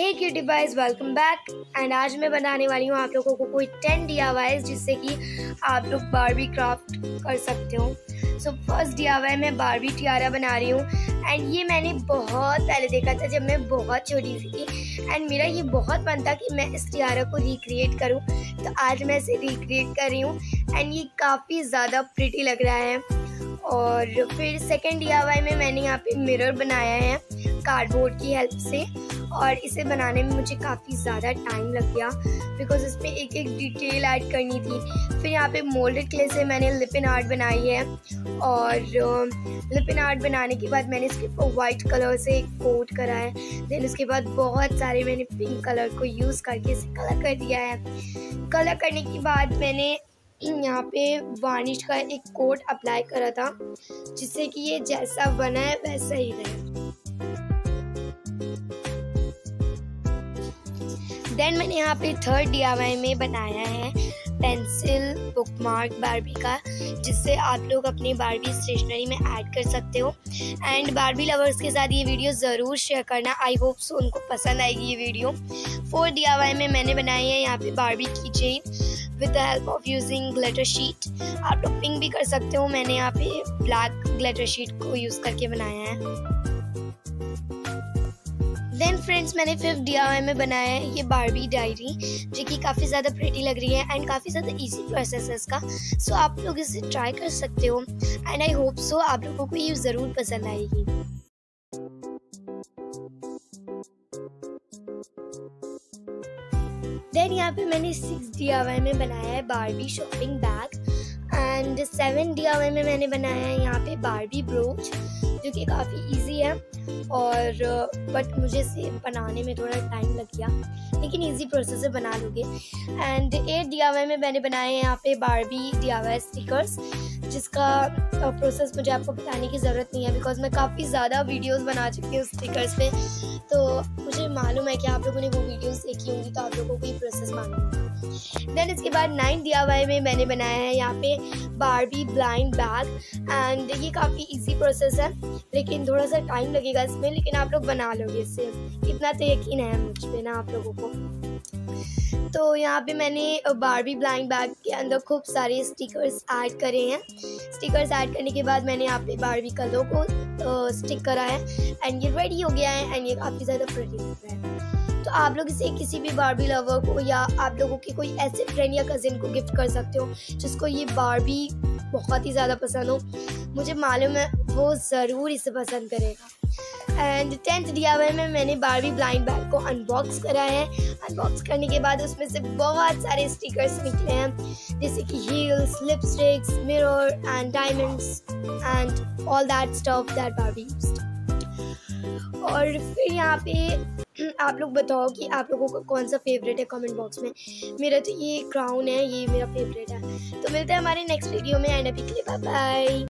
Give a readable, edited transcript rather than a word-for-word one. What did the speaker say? Hey cutie boys, welcome back. And आज मैं बनाने वाली हूँ आप लोगों को कोई 10 DIYs जिससे कि आप लोग बार्बी क्राफ्ट कर सकते हो। सो फर्स्ट DIY मैं बार्बी टियारा बना रही हूँ। एंड ये मैंने बहुत पहले देखा था जब मैं बहुत छोटी सी थी। एंड मेरा ये बहुत मन था कि मैं इस टियारा को रिक्रिएट करूँ, तो आज मैं इसे रिक्रिएट कर रही हूँ। एंड ये काफ़ी ज़्यादा प्रिटी लग रहा है। और फिर सेकंड DIY में मैंने यहाँ पे मिरर बनाया है कार्डबोर्ड की हेल्प से। और इसे बनाने में मुझे काफ़ी ज़्यादा टाइम लग गया बिकॉज इसमें एक एक डिटेल ऐड करनी थी। फिर यहाँ पे मोल्डेड क्ले से मैंने लिपिन आर्ट बनाई है। और लिपिन आर्ट बनाने के बाद मैंने इसके ऊपर वाइट कलर से कोट करा है। देन उसके बाद बहुत सारे मैंने पिंक कलर को यूज़ करके इसे कलर कर दिया है। कलर करने के बाद मैंने यहाँ पे वार्निश का एक कोट अप्लाई करा था जिससे कि ये जैसा बना है वैसा ही रहे। देन मैंने यहाँ पे थर्ड DIY में बनाया है पेंसिल बुकमार्क बार्बी का, जिससे आप लोग अपनी बार्बी स्टेशनरी में ऐड कर सकते हो। एंड बार्बी लवर्स के साथ ये वीडियो ज़रूर शेयर करना, आई होप सो उनको पसंद आएगी ये वीडियो। फोर्थ DIY में मैंने बनाई है यहाँ पे बार्बी की chain with the help of using glitter sheet. आप लोग पिंक भी कर सकते हो, मैंने यहाँ पे ब्लैक ग्लिटर शीट को यूज़ करके बनाया है। देन फ्रेंड्स मैंने फिफ्थ DIY में बनाया है ये बार्बी डायरी, जो कि काफ़ी ज़्यादा प्रिटी लग रही है। एंड काफ़ी ज़्यादा इजी प्रोसेस है इसका, सो आप लोग इसे ट्राई कर सकते हो। एंड आई होप सो आप लोगों को ये ज़रूर पसंद आएगी। देन यहाँ पे मैंने 6 DIY में बनाया है Barbie shopping bag. And 7 DIY में मैंने बनाया है यहाँ पे बार्बी ब्रोच, जो कि काफ़ी इजी है। और बट मुझे इसे बनाने में थोड़ा टाइम लग गया, लेकिन इजी प्रोसेस से बना लोगे। एंड 8 DIY में मैंने बनाए हैं यहाँ पे बार्बी DIY स्टिकर्स, जिसका प्रोसेस मुझे आपको बताने की ज़रूरत नहीं है बिकॉज मैं काफ़ी ज़्यादा वीडियोस बना चुकी हूँ स्टिकर्स पे, तो मुझे मालूम है कि आप लोगों ने वो वीडियोस देखी होंगी, तो आप लोगों को ये प्रोसेस मालूम होगा। देन इसके बाद 9 DIY में मैंने बनाया है यहाँ पे बार्बी ब्लाइंड बैग। एंड ये काफ़ी ईजी प्रोसेस है, लेकिन थोड़ा सा टाइम लगेगा इसमें, लेकिन आप लोग बना लोगे इससे, इतना तो यकीन है मुझ पर ना आप लोगों को। तो यहाँ पे मैंने बार्बी ब्लाइंड बैग के अंदर खूब सारे स्टिकर्स ऐड करे हैं। स्टिकर्स ऐड करने के बाद मैंने यहाँ पे बार्बी का लोगो स्टिक करा है। एंड ये रेडी हो गया है। एंड ये काफ़ी ज़्यादा प्रिटी लग रहा है, तो आप लोग इसे किसी भी बार्बी लवर को या आप लोगों के कोई ऐसे फ्रेंड या कज़िन को गिफ्ट कर सकते हो जिसको ये बार्बी बहुत ही ज़्यादा पसंद हो। मुझे मालूम है वो ज़रूर इसे पसंद करेगा। एंड 10th DIY में मैंने बार्बी ब्लाइंड बैग को अनबॉक्स करा है। अनबॉक्स करने के बाद उसमें से बहुत सारे स्टिकर्स निकले हैं, जैसे कि heels, lipsticks, mirror and diamonds and all that stuff that Barbie used. और फिर यहाँ पे आप लोग बताओ कि आप लोगों का कौन सा फेवरेट है कमेंट बॉक्स में। मेरा तो ये क्राउन है, ये मेरा फेवरेट है। तो मिलते हैं हमारे नेक्स्ट वीडियो में। एंड अभी के लिए बाय बाय।